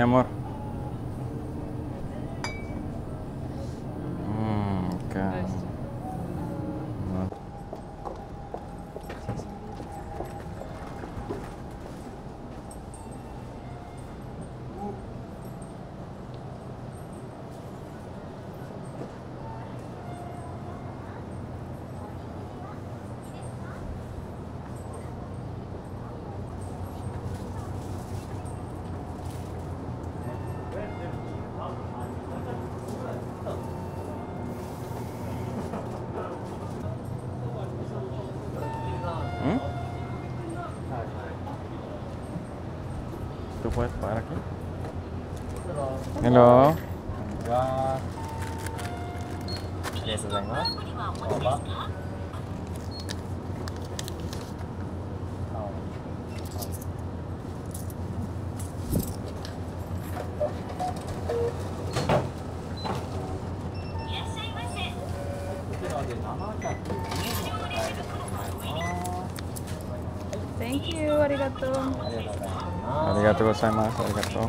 Mi amor. Acá. ¿Tú puedes pagar aquí? Hello. Thank you. Arigatou. Arigatou gozaimasu. Arigatou.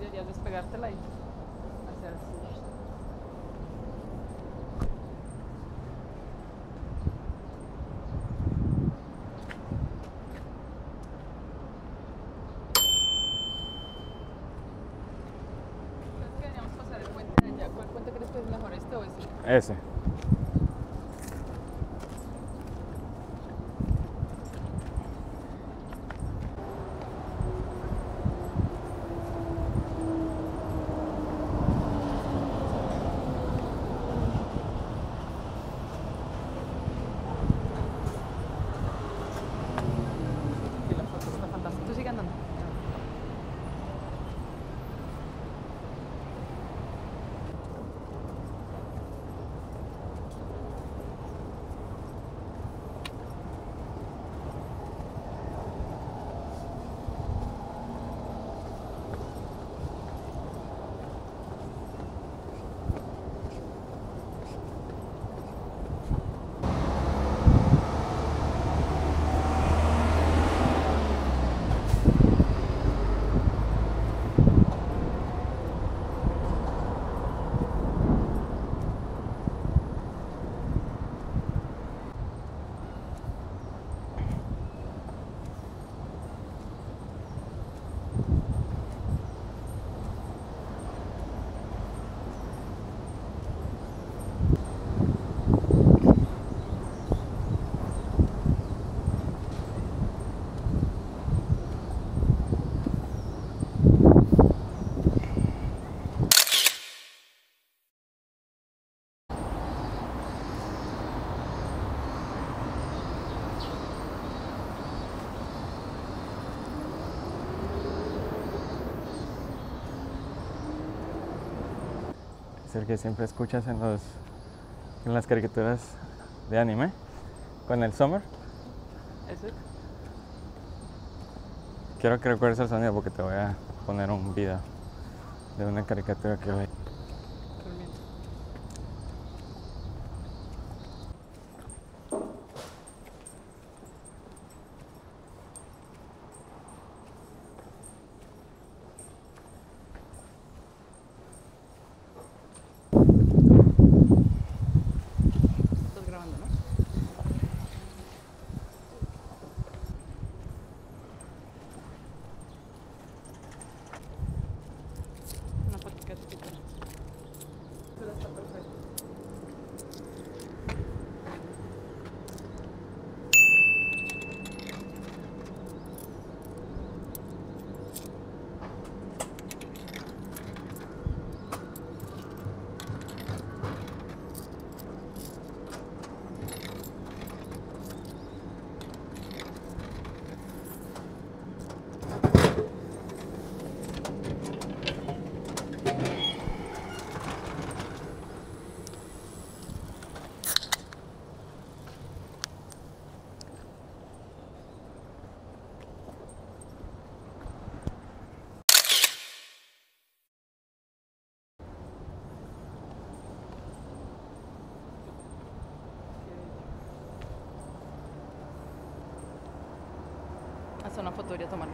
Deberías despegártela y hacer así. ¿Crees que deberíamos pasar el puente de allá? ¿Cuál puente crees que es mejor, este o ese? Ese. es el que siempre escuchas en las caricaturas de anime, con el Summer. ¿Ese? Quiero que recuerdes el sonido porque te voy a poner un video de una caricatura que vi. Una foto debería tomarla.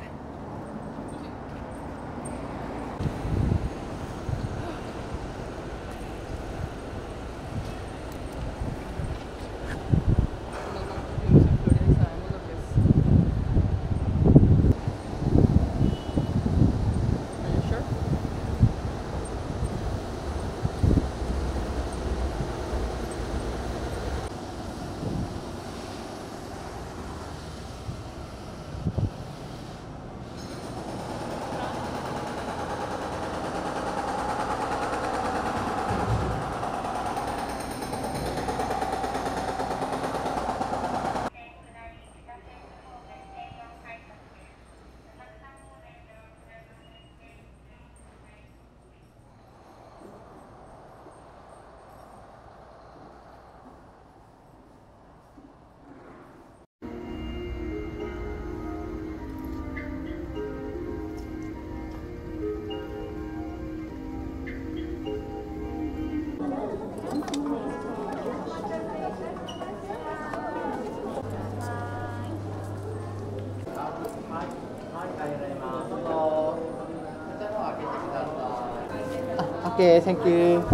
Okay, thank you.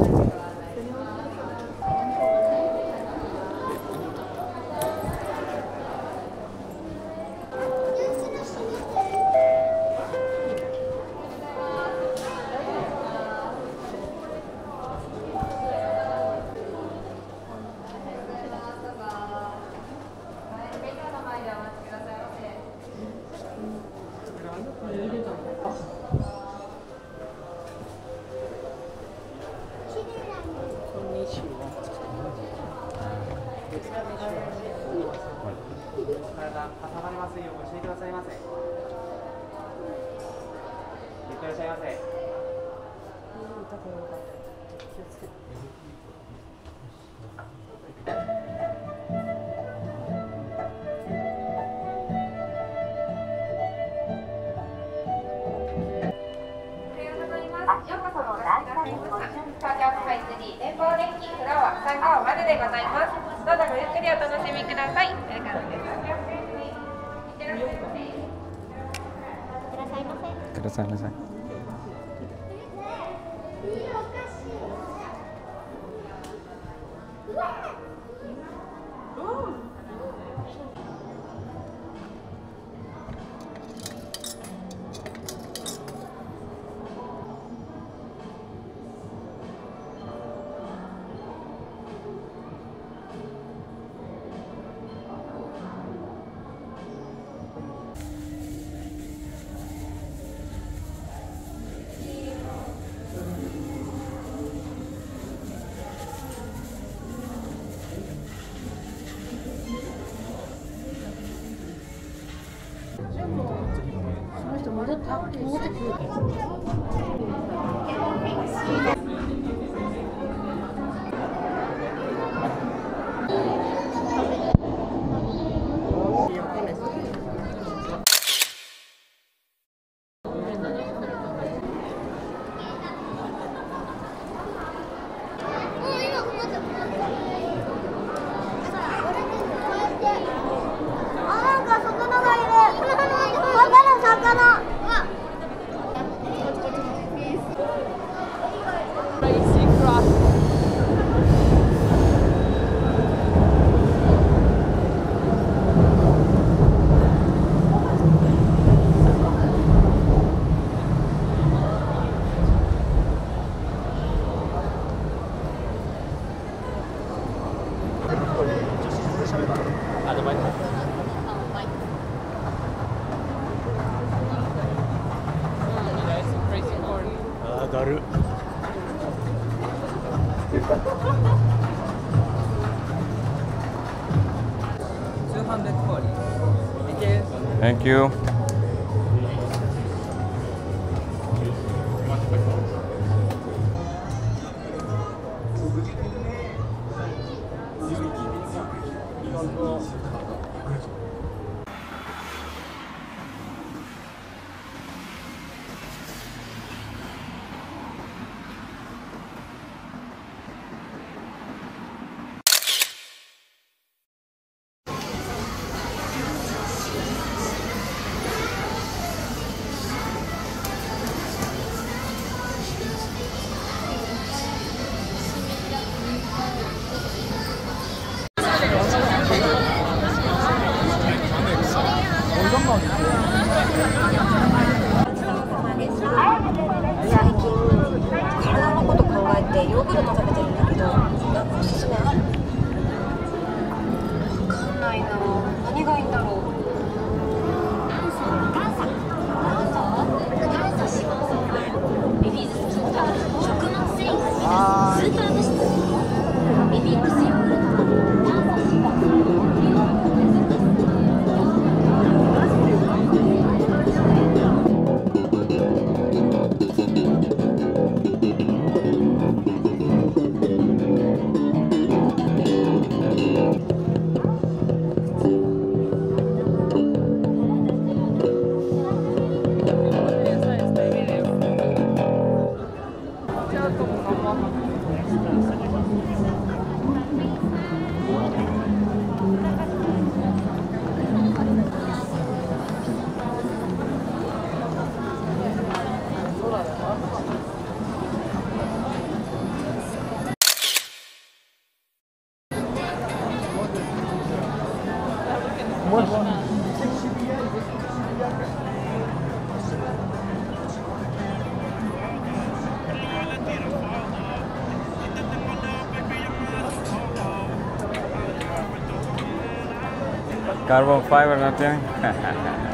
だる。Thank you. Carbon fiber, no tienen.